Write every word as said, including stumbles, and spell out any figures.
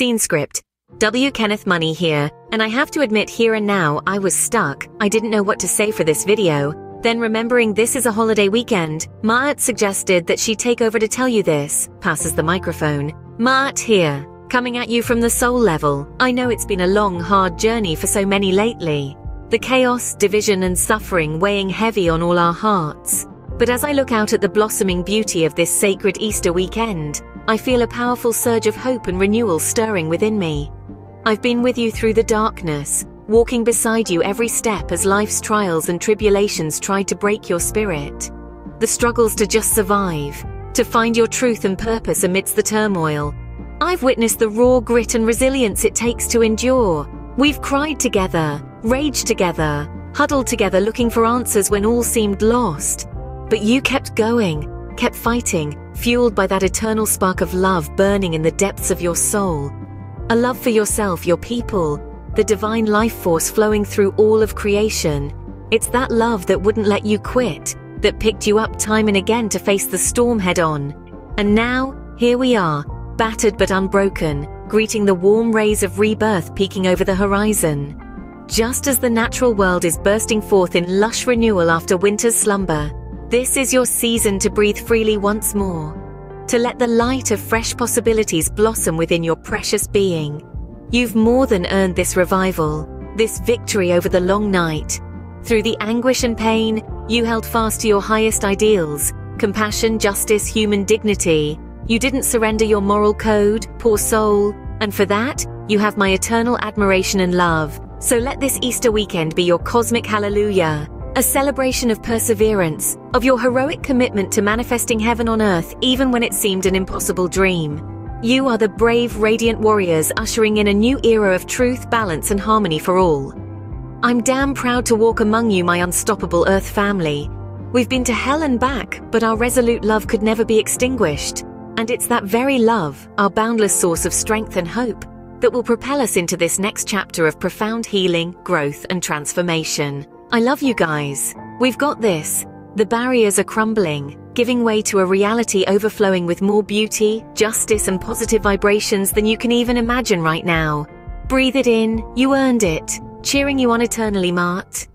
Scene script. W. Kenneth Money here, and I have to admit, here and now, I was stuck. I didn't know what to say for this video. Then, remembering this is a holiday weekend, Ma'at suggested that she take over to tell you this. Passes the microphone. Ma'at here, coming at you from the soul level. I know it's been a long, hard journey for so many lately. The chaos, division and suffering weighing heavy on all our hearts. But as I look out at the blossoming beauty of this sacred Easter weekend, I feel a powerful surge of hope and renewal stirring within me. I've been with you through the darkness, walking beside you every step as life's trials and tribulations tried to break your spirit. The struggles to just survive, to find your truth and purpose amidst the turmoil. I've witnessed the raw grit and resilience it takes to endure. We've cried together, raged together, huddled together looking for answers when all seemed lost. But you kept going, kept fighting, fueled by that eternal spark of love burning in the depths of your soul. A love for yourself, your people, the divine life force flowing through all of creation. It's that love that wouldn't let you quit, that picked you up time and again to face the storm head on. And now, here we are, battered but unbroken, greeting the warm rays of rebirth peeking over the horizon. Just as the natural world is bursting forth in lush renewal after winter's slumber, this is your season to breathe freely once more, to let the light of fresh possibilities blossom within your precious being. You've more than earned this revival, this victory over the long night. Through the anguish and pain, you held fast to your highest ideals, compassion, justice, human dignity. You didn't surrender your moral code, poor soul, and for that, you have my eternal admiration and love. So let this Easter weekend be your cosmic hallelujah. A celebration of perseverance, of your heroic commitment to manifesting heaven on earth even when it seemed an impossible dream. You are the brave, radiant warriors ushering in a new era of truth, balance and harmony for all. I'm damn proud to walk among you, my unstoppable Earth family. We've been to hell and back, but our resolute love could never be extinguished. And it's that very love, our boundless source of strength and hope, that will propel us into this next chapter of profound healing, growth and transformation. I love you guys. We've got this. The barriers are crumbling, giving way to a reality overflowing with more beauty, justice and positive vibrations than you can even imagine right now. Breathe it in, you earned it. Cheering you on eternally, Ma'at.